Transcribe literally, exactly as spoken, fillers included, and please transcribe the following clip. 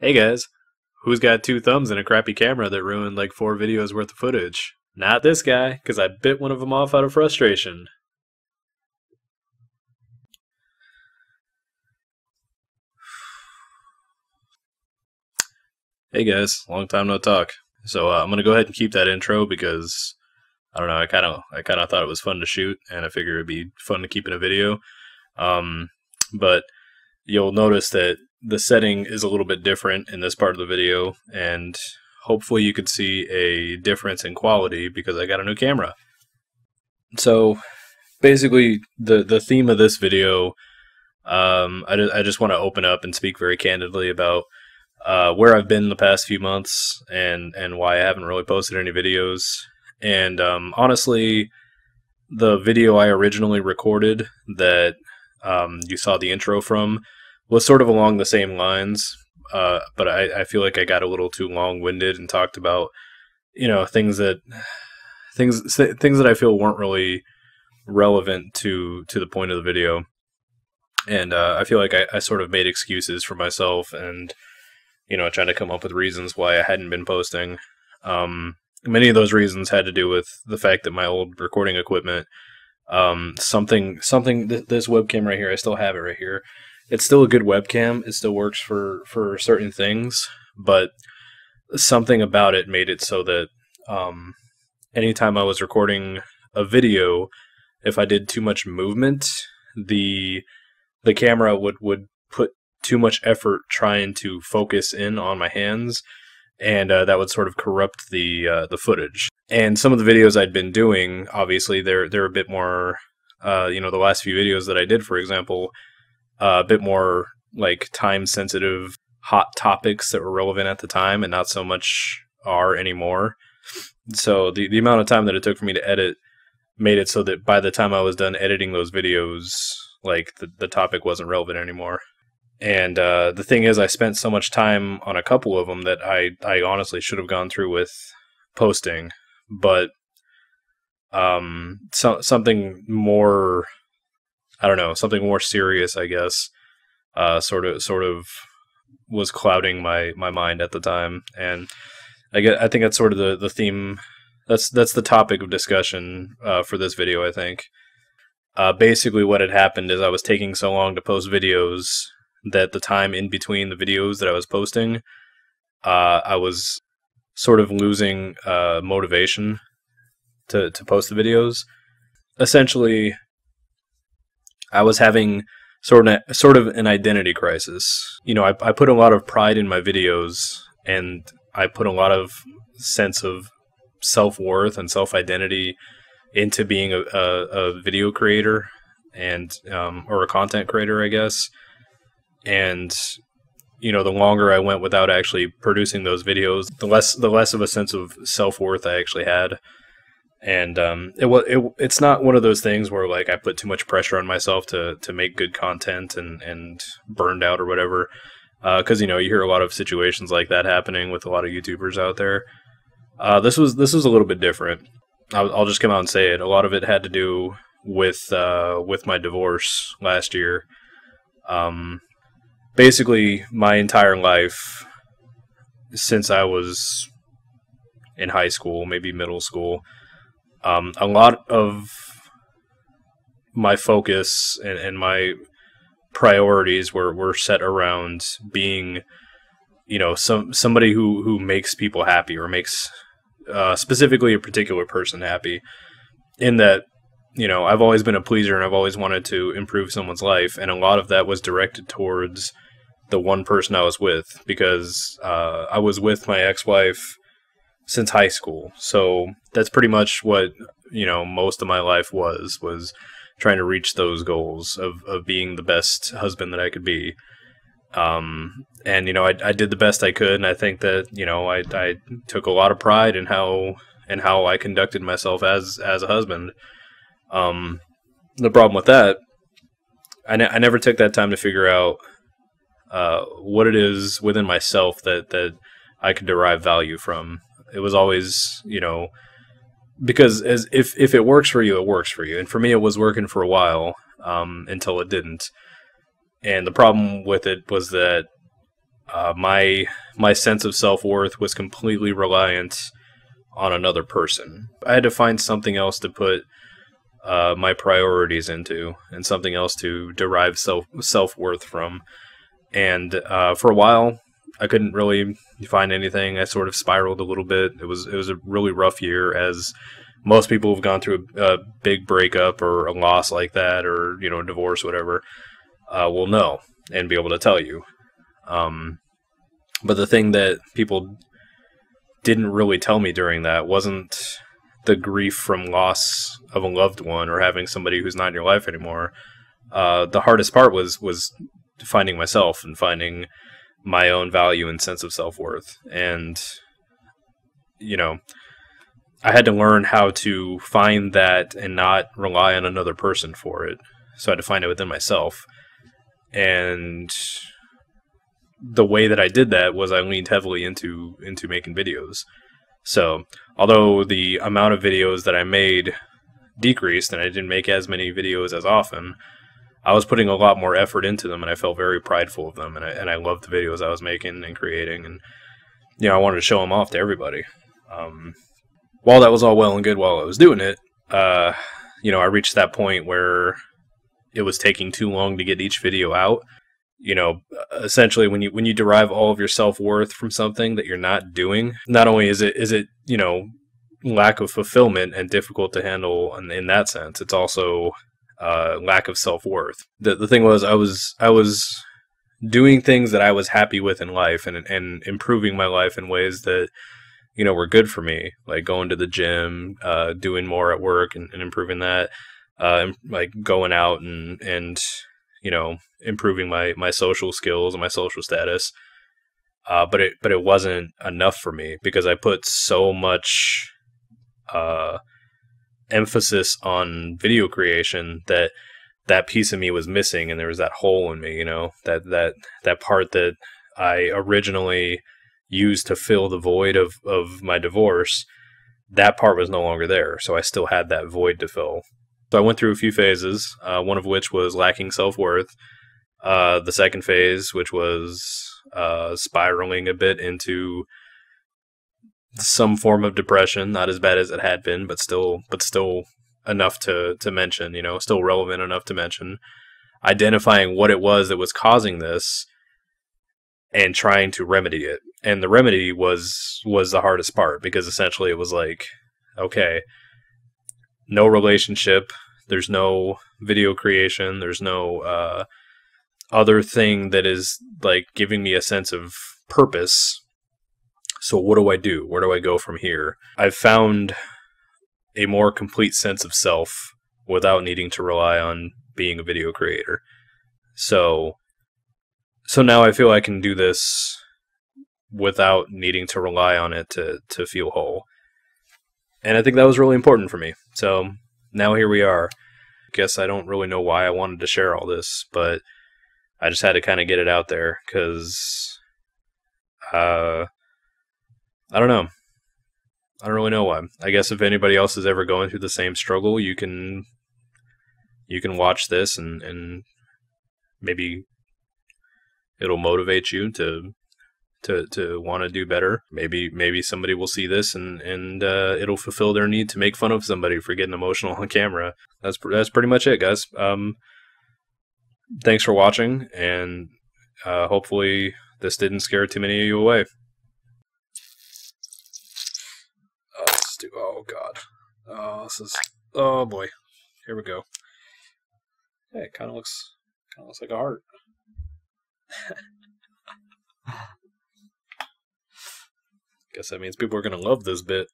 Hey guys, who's got two thumbs and a crappy camera that ruined like four videos worth of footage? Not this guy, cause I bit one of them off out of frustration. Hey guys, long time no talk. So uh, I'm gonna go ahead and keep that intro because I don't know, I kind of I kind of thought it was fun to shoot and I figured it'd be fun to keep in a video. Um, but you'll notice that the setting is a little bit different in this part of the video, and hopefully you can see a difference in quality because I got a new camera. So basically the the theme of this video, um, I, I just want to open up and speak very candidly about uh, where I've been the past few months and, and why I haven't really posted any videos. And um, honestly, the video I originally recorded that um, you saw the intro from was sort of along the same lines, uh, but I, I feel like I got a little too long-winded and talked about, you know, things that things th things that I feel weren't really relevant to to the point of the video, and uh, I feel like I, I sort of made excuses for myself and, you know, trying to come up with reasons why I hadn't been posting. Um, many of those reasons had to do with the fact that my old recording equipment, um, something something th this webcam right here, I still have it right here. It's still a good webcam. It still works for, for certain things, but something about it made it so that um, anytime I was recording a video, if I did too much movement, the the camera would, would put too much effort trying to focus in on my hands, and uh, that would sort of corrupt the uh, the footage. And some of the videos I'd been doing, obviously, they're, they're a bit more, uh, you know, the last few videos that I did, for example, Uh, a bit more like time-sensitive hot topics that were relevant at the time and not so much are anymore. So the, the amount of time that it took for me to edit made it so that by the time I was done editing those videos, like the, the topic wasn't relevant anymore. And uh, the thing is, I spent so much time on a couple of them that I, I honestly should have gone through with posting. But um, so, something more... I don't know, something more serious, I guess, uh, sort of, sort of was clouding my, my mind at the time. And I get, I think that's sort of the, the theme. That's, that's the topic of discussion, uh, for this video, I think. Uh, basically what had happened is I was taking so long to post videos that the time in between the videos that I was posting, uh, I was sort of losing, uh, motivation to, to post the videos. Essentially, I was having sort of sort of an identity crisis. You know, I, I put a lot of pride in my videos, and I put a lot of sense of self-worth and self-identity into being a, a, a video creator and um, or a content creator, I guess. And you know, the longer I went without actually producing those videos, the less the less of a sense of self-worth I actually had. And um, it, it it's not one of those things where like I put too much pressure on myself to to make good content and and burned out or whatever, because uh, you know, you hear a lot of situations like that happening with a lot of YouTubers out there. Uh, this was this was a little bit different. I'll, I'll just come out and say it. A lot of it had to do with uh, with my divorce last year. Um, basically, my entire life since I was in high school, maybe middle school. Um, a lot of my focus and, and my priorities were, were set around being, you know, some somebody who, who makes people happy or makes uh, specifically a particular person happy, in that, you know, I've always been a pleaser and I've always wanted to improve someone's life. And a lot of that was directed towards the one person I was with, because uh, I was with my ex-wife since high school. So that's pretty much what, you know, most of my life was, was trying to reach those goals of, of being the best husband that I could be. Um, and, you know, I, I did the best I could. And I think that, you know, I, I took a lot of pride in how, in how I conducted myself as, as a husband. Um, the problem with that, I, ne I never took that time to figure out, uh, what it is within myself that, that I could derive value from. It was always, you know, because as if, if it works for you, it works for you. And for me, it was working for a while, um, until it didn't. And the problem with it was that Uh, my my sense of self-worth was completely reliant on another person. I had to find something else to put uh, my priorities into, and something else to derive self self-worth from. And uh, for a while, I couldn't really find anything. I sort of spiraled a little bit. It was it was a really rough year, as most people have gone through a, a big breakup or a loss like that, or you know, a divorce, whatever. Uh, will know and be able to tell you. Um, but the thing that people didn't really tell me during that wasn't the grief from loss of a loved one or having somebody who's not in your life anymore. Uh, the hardest part was was finding myself and finding my own value and sense of self-worth. And, you know, I had to learn how to find that and not rely on another person for it. So I had to find it within myself. And the way that I did that was I leaned heavily into into making videos. So although the amount of videos that I made decreased and I didn't make as many videos as often, I was putting a lot more effort into them, and I felt very prideful of them, and I, and I loved the videos I was making and creating, and you know, I wanted to show them off to everybody. Um, while that was all well and good while I was doing it, uh, you know, I reached that point where it was taking too long to get each video out. You know, essentially, when you when you derive all of your self-worth from something that you're not doing, not only is it is it you know, lack of fulfillment and difficult to handle in, in that sense, it's also uh, lack of self-worth. The the thing was, I was I was doing things that I was happy with in life, and and improving my life in ways that you know were good for me, like going to the gym, uh, doing more at work, and, and improving that, uh, like going out and and. you know, improving my, my social skills and my social status. Uh, but it, but it wasn't enough for me because I put so much, uh, emphasis on video creation that that piece of me was missing. And there was that hole in me, you know, that, that, that part that I originally used to fill the void of, of my divorce, that part was no longer there. So I still had that void to fill. So I went through a few phases, uh, one of which was lacking self-worth. Uh, the second phase, which was uh, spiraling a bit into some form of depression, not as bad as it had been, but still, but still enough to to mention. You know, still relevant enough to mention. Identifying what it was that was causing this, and trying to remedy it. And the remedy was was the hardest part because essentially it was like, okay. No relationship, there's no video creation, there's no uh, other thing that is like giving me a sense of purpose. So what do I do? Where do I go from here? I've found a more complete sense of self without needing to rely on being a video creator. So, so now I feel I can do this without needing to rely on it to, to feel whole. And I think that was really important for me. So now here we are. I guess I don't really know why I wanted to share all this, but I just had to kind of get it out there because uh, I don't know. I don't really know why. I guess if anybody else is ever going through the same struggle, you can you can watch this and, and maybe it'll motivate you to to to want to do better. Maybe maybe somebody will see this and and uh, it'll fulfill their need to make fun of somebody for getting emotional on camera. That's pr that's pretty much it, guys. Um, thanks for watching, and uh, hopefully this didn't scare too many of you away. Oh, this is too, oh God. Oh, this is. Oh boy. Here we go. Hey, it kind of looks kind of looks like a heart. Guess that means people are gonna love this bit.